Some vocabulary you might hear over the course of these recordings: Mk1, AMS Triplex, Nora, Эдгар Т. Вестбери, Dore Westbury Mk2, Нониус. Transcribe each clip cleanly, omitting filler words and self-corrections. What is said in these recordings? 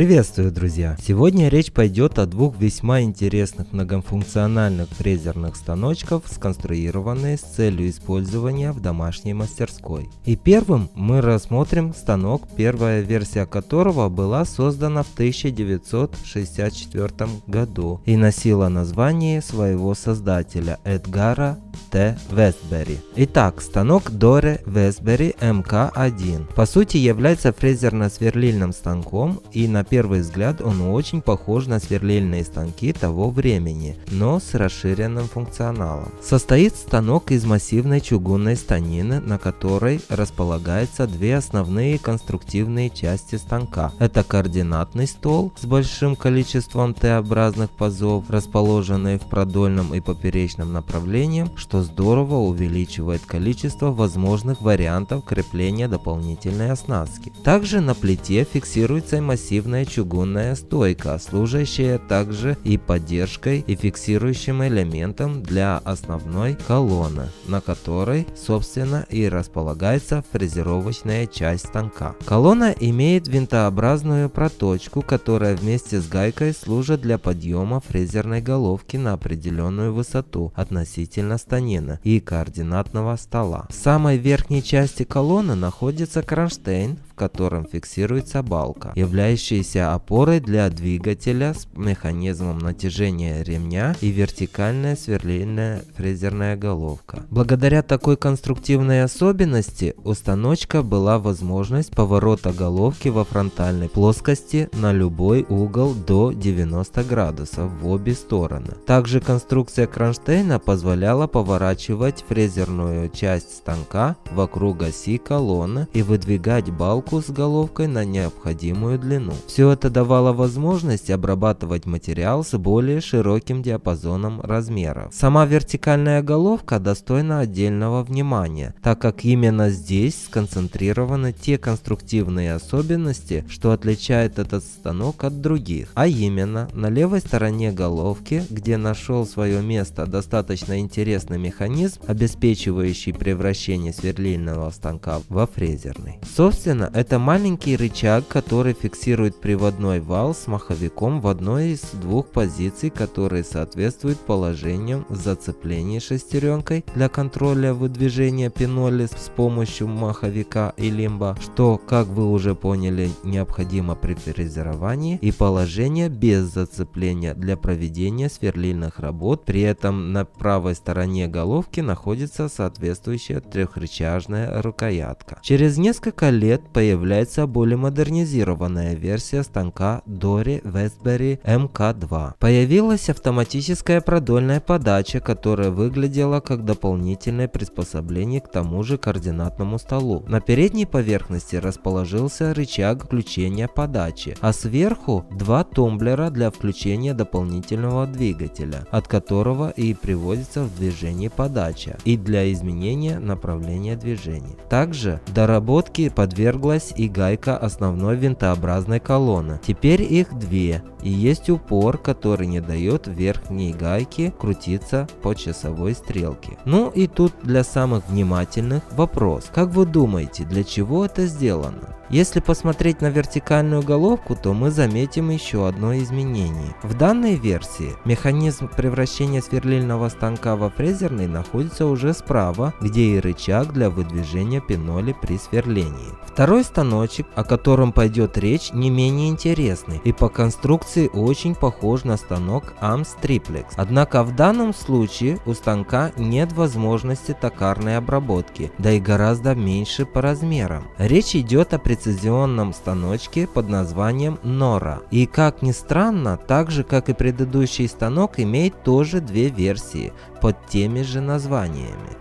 Приветствую, друзья! Сегодня речь пойдет о двух весьма интересных многофункциональных фрезерных станочков, сконструированные с целью использования в домашней мастерской. И первым мы рассмотрим станок, первая версия которого была создана в 1964 году и носила название своего создателя Эдгара Т. Вестбери. Итак, станок Dore Westbury Mk1 по сути является фрезерно-сверлильным станком, и на первый взгляд он очень похож на сверлильные станки того времени, но с расширенным функционалом. Состоит станок из массивной чугунной станины, на которой располагаются две основные конструктивные части станка. Это координатный стол с большим количеством Т-образных пазов, расположенные в продольном и поперечном направлении, что здорово увеличивает количество возможных вариантов крепления дополнительной оснастки. Также на плите фиксируется и массивная чугунная стойка, служащая также и поддержкой и фиксирующим элементом для основной колонны, на которой, собственно, и располагается фрезеровочная часть станка. Колонна имеет винтообразную проточку, которая вместе с гайкой служит для подъема фрезерной головки на определенную высоту относительно станины и координатного стола. В самой верхней части колонны находится кронштейн, в котором фиксируется балка, являющаяся опорой для двигателя с механизмом натяжения ремня и вертикальная сверлильная фрезерная головка. Благодаря такой конструктивной особенности у станочка была возможность поворота головки во фронтальной плоскости на любой угол до 90 градусов в обе стороны. Также конструкция кронштейна позволяла поворачивать фрезерную часть станка вокруг оси колонны и выдвигать балку с головкой на необходимую длину. Все это давало возможность обрабатывать материал с более широким диапазоном размеров. Сама вертикальная головка достойна отдельного внимания, так как именно здесь сконцентрированы те конструктивные особенности, что отличает этот станок от других, а именно на левой стороне головки, где нашел свое место достаточно интересный механизм, обеспечивающий превращение сверлильного станка во фрезерный. Собственно, это маленький рычаг, который фиксирует приводной вал с маховиком в одной из двух позиций, которые соответствуют положениям в зацеплении шестеренкой для контроля выдвижения пиноли с помощью маховика и лимба, что, как вы уже поняли, необходимо при фрезеровании, и положение без зацепления для проведения сверлильных работ. При этом на правой стороне головки находится соответствующая трехрычажная рукоятка. Через несколько лет появляется более модернизированная версия станка Dore Westbury Mk2. Появилась автоматическая продольная подача, которая выглядела как дополнительное приспособление к тому же координатному столу. На передней поверхности расположился рычаг включения подачи, а сверху два тумблера для включения дополнительного двигателя, от которого и приводится в движение подача, и для изменения направления движения. Также доработке подверглась и гайка основной винтообразной колонны. Теперь их две, и есть упор, который не дает верхней гайке крутиться по часовой стрелке. Ну и тут для самых внимательных вопрос: как вы думаете, для чего это сделано? Если посмотреть на вертикальную головку, то мы заметим еще одно изменение. В данной версии механизм превращения сверлильного станка во фрезерный находится уже справа, где и рычаг для выдвижения пиноли при сверлении. Второй станочек, о котором пойдет речь, не менее интересный и по конструкции очень похож на станок AMS Triplex. Однако в данном случае у станка нет возможности токарной обработки, да и гораздо меньше по размерам. Речь идет о прецизионном станочке под названием Nora. И, как ни странно, так же как и предыдущий станок, имеет тоже две версии под теми же названиями.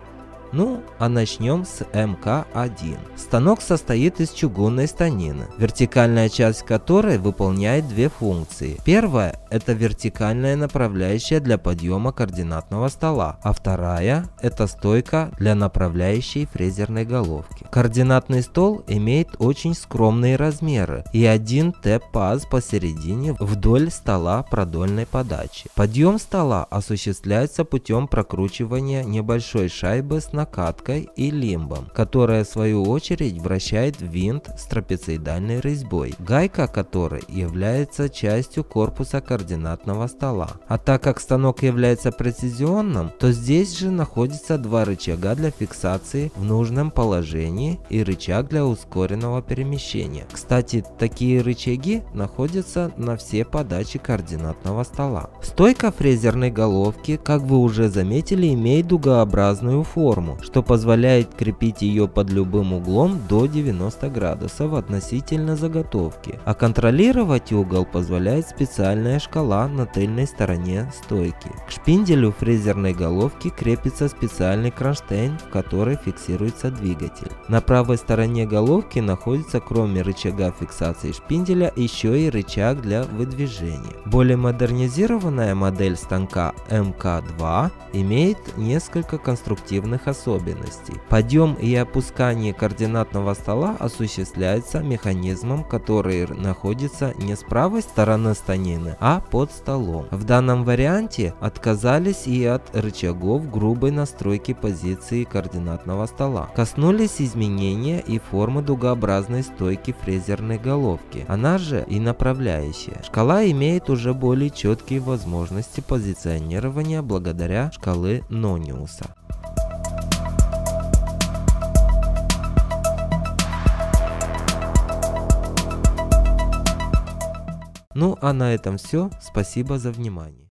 Ну, а начнем с МК-1. Станок состоит из чугунной станины, вертикальная часть которой выполняет две функции. Первая – это вертикальная направляющая для подъема координатного стола, а вторая – это стойка для направляющей фрезерной головки. Координатный стол имеет очень скромные размеры и один Т-паз посередине вдоль стола продольной подачи. Подъем стола осуществляется путем прокручивания небольшой шайбы с накаткой и лимбом, которая в свою очередь вращает винт с трапециидальной резьбой, гайка которой является частью корпуса координатного стола. А так как станок является прецизионным, то здесь же находится два рычага для фиксации в нужном положении и рычаг для ускоренного перемещения. Кстати, такие рычаги находятся на все подачи координатного стола. Стойка фрезерной головки, как вы уже заметили, имеет дугообразную форму, что позволяет крепить ее под любым углом до 90 градусов относительно заготовки, а контролировать угол позволяет специальная шкала на тыльной стороне стойки. К шпинделю фрезерной головки крепится специальный кронштейн, в который фиксируется двигатель. На правой стороне головки находится, кроме рычага фиксации шпинделя, еще и рычаг для выдвижения. Более модернизированная модель станка МК2 имеет несколько конструктивных особенностей. Подъем и опускание координатного стола осуществляется механизмом, который находится не с правой стороны станины, а под столом. В данном варианте отказались и от рычагов грубой настройки позиции координатного стола. Коснулись изменения и формы дугообразной стойки фрезерной головки, она же и направляющая. Шкала имеет уже более четкие возможности позиционирования благодаря шкалы Нониуса. Ну а на этом все, спасибо за внимание.